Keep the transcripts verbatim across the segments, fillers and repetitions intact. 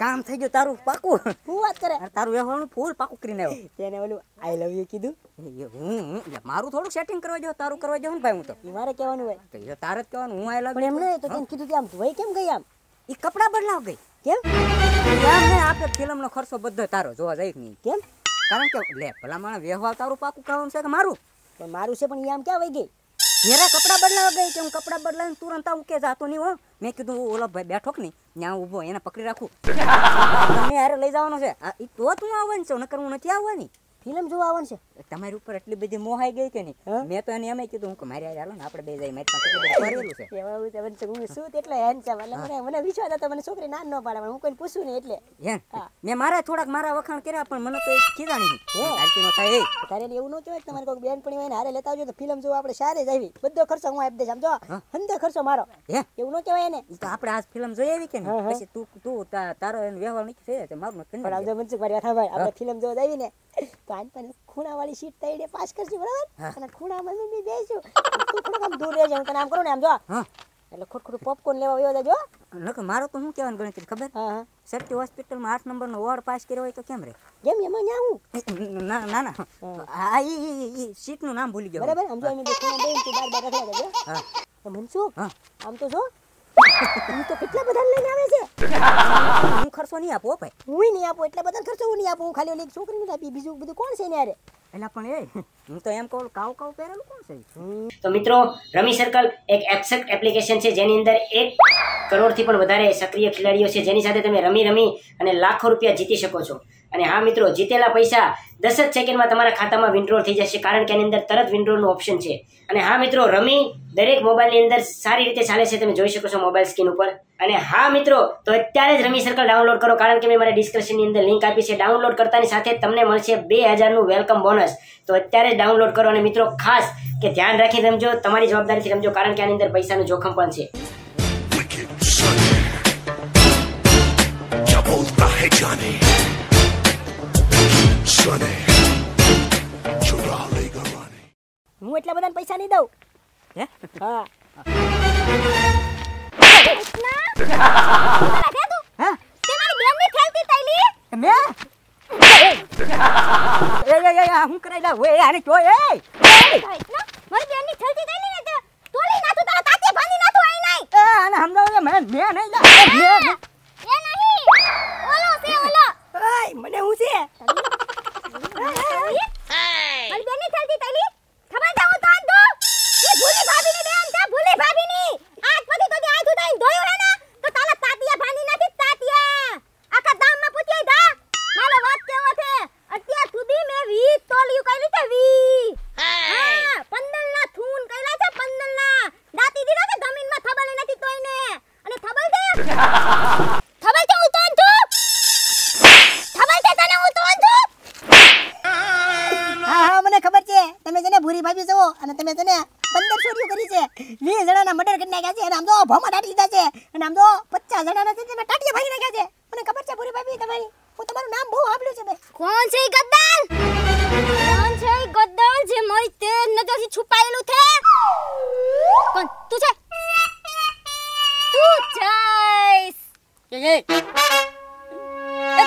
કામ થઈ ગયું તારું પાકું વાત કરે તારું એવાનું ફૂલ પાકું કરીને આવ્યો તેને ઓલું આઈ લવ યુ કીધું હું મારું થોડું સેટિંગ કરવા જો તારું કરવા જો ને ભાઈ હું તો મારે કહેવાનું હોય તો એ તારે જ કહેવાનું હું આઈ લવ પણ એમ નહીં તો કેમ કીધું કે આમ ધોઈ કેમ ગઈ આમ ઈ કપડા બદલાવ ગઈ કેમ યાર ને આપણે ફિલ્મનો ખર્જો બધો તારો જોવા જાય નહીં કેમ કારણ કે લે ભલા માણા વેહવા તારું પાકું કહેવાનું છે કે મારું પણ મારું છે પણ ઈ આમ ક્યાં વઈ ગઈ મેરા કપડા બદલાવ ગઈ કે હું કપડા બદલાઈને તુરંત આવું કે જાતો નહીં હો મેં કીધું ઓલો ભાઈ બેઠો કે નહીં ન્યા ઊભો એને પકડી રાખું તમે હારે લઈ જવાનો છે ઈ તો તું આવવાનું છે નકર હું નથી આવવાની ફિલ્મ જોવા આવવાનું છે તમારી ઉપર એટલી બધી મોહાઈ ગઈ કે નહીં મેં તો એને એમ કીધું કે મારી હારે હાલો ને આપણે બે જઈ મારી પાસે બધું ભરેલું છે એવા છે મને શું શું એટલે હેન્ડસમ એટલે મને મને વિશ્વાસ હતો મને છોકરી ના ન પાડે હું કોઈને પૂછું નહીં એટલે હે મેં મારા થોડાક મારા વખાણ કર્યા પણ મને તો કીધા નહીં હે હાલતી ન થાય એ તારે એવું ન કહેવાય તમારે કોઈ બેન પણી હોય ને હારે લેતા આવજો તો ફિલ્મ જોવા આપણે સારે જઈવી બધો ખર્ચો હું આપી દે સમજો હંધો ખર્ચો મારો હે એવું ન કહેવાય ને તો આપણે આ ફિલ્મ જોઈ આવી કે નહીં પછી તું તું તારો એનો વ્યવહાર નક્કી છે મારું ન કર આવજો મને મારી વાત ભાઈ આપણે ફિલ્મ જોવા જઈવી ને કાન પર ખૂણા વાળી સીટ તઈડે પાસ કરજો બરાબર અને ખૂણામાં મે બેસું તું થોડું આમ દૂર રહેજો તને આમ કરો ને આમ જો એટલે ખોટખોટું પોપકોર્ન લેવા આવ્યો જાજો નકર મારો તો હું કેવાનું ગણિત ખબર હા હા સરટી હોસ્પિટલમાં આઠ નંબરનો વોર્ડ પાસ કર્યો હોય તો કેમ રે કેમ એમાં ના હું ના ના ના આ ઈ સીટનું નામ ભૂલી ગયો બરાબર સમજો મે ખૂણા બેન તું બાર બાર રાખવા જાજો હા તો મનસુ આમ તો જો તું તો કેટલા બધા લઈને આવે છે હું ખર્ચો નહીં આપો ભાઈ હું નહીં આપો એટલે બધા ખર્ચો હું નહીં આપો હું ખાલી એક છોકરીને આપી બીજું બધું કોણ છે ને યાર એલા પણ એ હું તો એમ કહું કાવ કાવ પહેરેલું કોણ છે તો મિત્રો રમી સર્કલ એક એક્સેક્ટ એપ્લિકેશન છે જેની અંદર એક કરોડ થી પણ વધારે સક્રિય ખેલાડીઓ છે જેની સાથે તમે રમી રમી અને લાખો રૂપિયા જીતી શકો છો અને હા મિત્રો જીતેલા પૈસા દસ જ સેકન્ડમાં તમારા ખાતામાં વિન્ડ્રો થઈ જશે કારણ કે એની અંદર તરત વિન્ડ્રોનું ઓપ્શન છે અને હા મિત્રો રમી દરેક મોબાઈલની અંદર સારી રીતે ચાલે છે તમે જોઈ શકો છો મોબાઈલ સ્ક્રીન ઉપર અને હા મિત્રો તો અત્યારે જ રમી સર્કલ ડાઉનલોડ કરો કારણ કે મેં મારા ડિસ્ક્રિપ્શનની અંદર લિંક આપી છે ડાઉનલોડ કરતાની સાથે તમને મળશે બે હજારનું વેલકમ બોનસ તો અત્યારે જ ડાઉનલોડ કરો અને મિત્રો ખાસ કે ધ્યાન રાખી રમજો તમારી જવાબદારીથી રમજો કારણ કે આની અંદર પૈસાનું જોખમ પણ છે હું એટલા બધા પૈસા નહીં દઉં હે હા ના કે તું હા તે મારી બેન ને ખેલતી તઈલી મે એ એ એ હું કરાઈ લા ઓય આને જો એ મારી બેન ની ખેલતી તઈલી ને તોલી નાતું તારા તાતે ભાની નાતું આઈ નઈ એ આને સમજાવ મે મે નઈ લા એ નહી ઓલો છે ઓલો ઓય મને હું છે મારી બેન ની ખેલતી તઈલી ખબર જાવ તો આંધો એ ભૂલી ભાભી ની બેન છે ભૂલી ભાભી ની આજ પછી તો આજ ઉડાઈ ધોયું હે ને તો તાલા તાતિયા ભાની નથી તાતિયા આખા ગામમાં પૂછ્યા દા મારો વાત કેવો છે અત્યાર સુધી મે વીસ તોલ્યું કઈલી કે વીસ હા પંદર ના થૂન કઈલા છે પંદર ના દાતી દીધો છે જમીનમાં થબલ નથી તોઈને અને થબલ દે થબલ તો હું તોન છું થબલ દે તને હું તોન છું હા હા મને ખબર છે તમે જને ભૂરી ભાભી છો અને તમે જને પંદર છોરીઓ કરી છે વીસ જણાના મર્ડર કરી નાખ્યા છે અને આમ તો ભમા દાટી લીધા છે અને આમ તો પચાસ જણાના છે તમે ટાટિયા ભાગી નાખ્યા છે મને ખબર છે ભૂરી ભાભી તમારી હું તમારું નામ બહુ આબલું છે બે કોણ છે ઈ ગદ્દાર કોણ છે ઈ ગદ્દાર જે મારી તેજ નજરથી છુપાયેલું છે કોણ તું છે તું જઈશ કે કે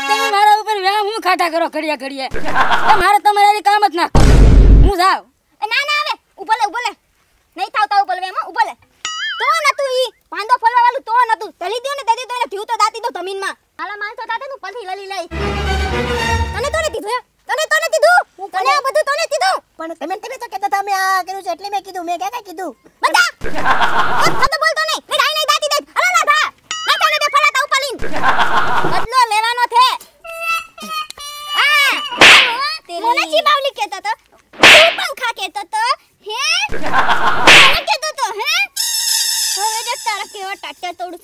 તમે મારા ઉપર વ્યામ હું ખાટા કરો ઘડિયા ઘડિયા તો મારે તમારી કામ જ ના હું જાવ ના ના આવે ઉપર લે ઉપર લે નહીં થાવ તા ઉપર વેમાં ઉપર લે તો નતું ઈ પાંદો ફળવા વાળું તો નતું તલી દે ને તદી તને ધ્યુ તો દાતી દો જમીનમાં હાલા માનતો દાતે તું પલથી લલી લઈ તને તો નથી ધ્યો તને તો નથી ધ્યો હું તને આ બધું તો નથી ધ્યો પણ તમે તમે તો કહેતા હતા મે આ કર્યું છે એટલે મે કીધું મે કે કીધું બધા તો તો બોલતો નહીં મે આઈ નહીં દાતી દે હાલા ના થા ના તને બે ફળાતા ઉપર લીન બદલો લેવાનો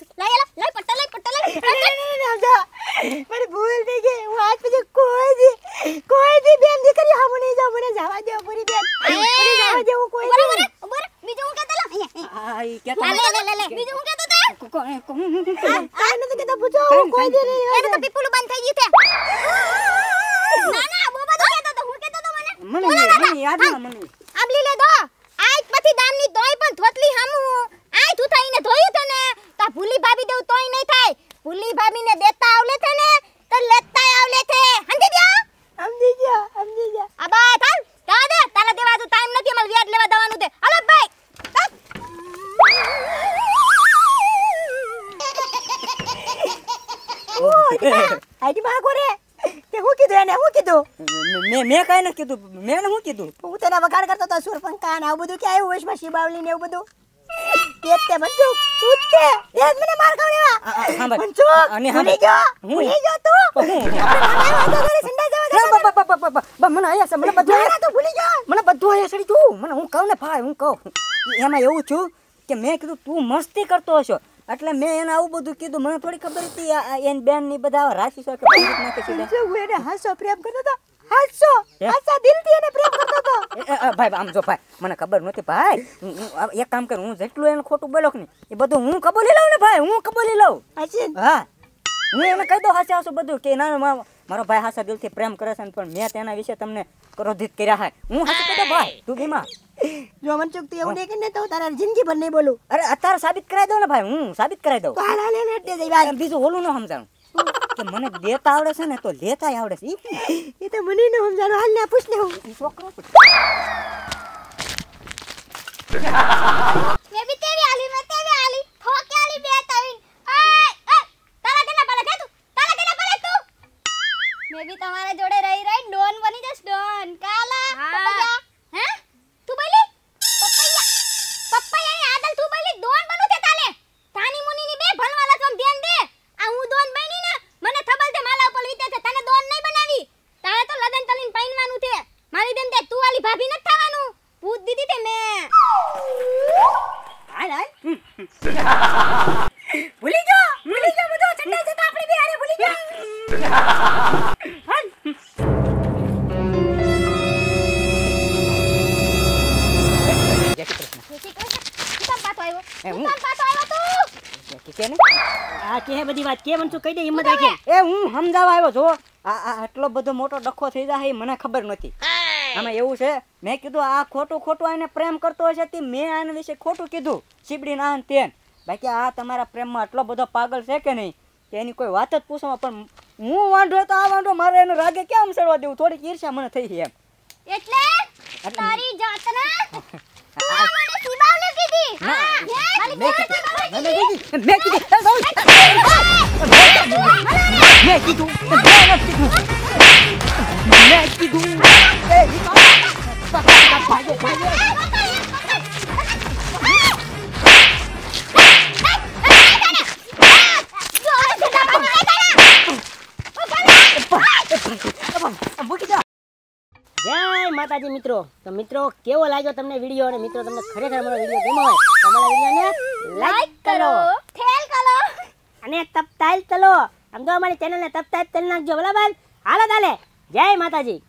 ભાઈ આમ જો ભાઈ મને ખબર નહોતી ભાઈ એક કામ કર હું જેટલું એને ખોટું બોલો કે એ બધું હું કબૂલી લઉં ને ભાઈ હું કબૂલી લઉં હાચી હા હું એને કહી દઉં હાચે હાચું બધું કે ના મારો ભાઈ હાચા દિલથી પ્રેમ કરે છે પણ મેં તેના વિશે તમને ક્રોધિત કર્યા હે હું હાચું કહી દઉં ભાઈ તું બીમાં જો મન ચૂકતી એવું નહીં કે ને તો તારા જિંદગી ભર નહીં બોલું અરે અત્યારે સાબિત કરાવી દઉં ને ભાઈ હું સાબિત કરાવી દઉં હાલ હાલ એને દે દે ભાઈ બીજું હોલું ન સમજાવું કે મને દેતા આવડે છે ને તો લેતા આવડે છે એ તો મને ન સમજાણો હાલ ને પૂછ લે હું છોકરો મે બી તેવી આલી મે તેવી આલી ઠોકે આલી બે તાવીન ઓય ઓય તારા દેના પાલે કે તું તારા દેના પાલે તું મે બી તમારા જોડે રહી રહી ડોન બની જસ ડોન કાલા પપૈયા હે તું બોલી પપૈયા પપૈયા ની આદલ તું બોલી ડોન બનું તે તાલે તાની મુની ની બે ભણવાલા કમ ધ્યાન દે આ હું ડોન બની ને મને થબલ દે માલા ઉપર વીતે છે તને ડોન નઈ બનાવી તારે તો લગન તલીન પાઈનવાનું છે મારી દેન તે તું આલી ભાભી ન થવાનું પૂત દીધી તે મે હાલ હાલ ભૂલી જો ભૂલી જો બધું છટકે છે તો આપણે બે આરે ભૂલી જો હાલ જય શ્રી કૃષ્ણ જય શ્રી કૃષ્ણ કામ પાતો આવ્યો કામ પાતો આવ્યો તું કે કે ને આ કે બધી વાત કે મન તો કહી દે હિંમત રાખે એ હું સમજાવા આવ્યો જો આ આટલો બધો મોટો ડખો થઈ જાય મને ખબર નહોતી આમાં એવું છે મેં કીધું આ ખોટું ખોટું આને પ્રેમ કરતો હશે તે મેં આના વિશે ખોટું કીધું સીબડી ના આન તેન બાકી આ તમારા પ્રેમમાં આટલો બધો પાગલ છે કે નહીં કે એની કોઈ વાત જ પૂછો પણ હું વાંઢો તો આ વાંઢો મારે એનો રાગે કેમ સડવા દેવું થોડીક ઈર્ષ્યા મને થઈ છે એમ એટલે તારી જાતના તું મને સીબાવને કીધી હા મેં કીધી મેં કીધું મેં કીધું Let's go. Hey, જય માતાજી મિત્રો તો મિત્રો કેવો લાગ્યો તમને વિડિયો અને મિત્રો તમને ખરેખર અમારો વિડિયો ગમ્યો હોય તો અમારા વિડિયોને લાઈક કરો શેર કરો અને સબસ્ક્રાઇબ કરો આમ તો અમારી ચેનલને સબસ્ક્રાઇબ કરી નાખજો બરાબર હાલો તાલે જય માતાજી।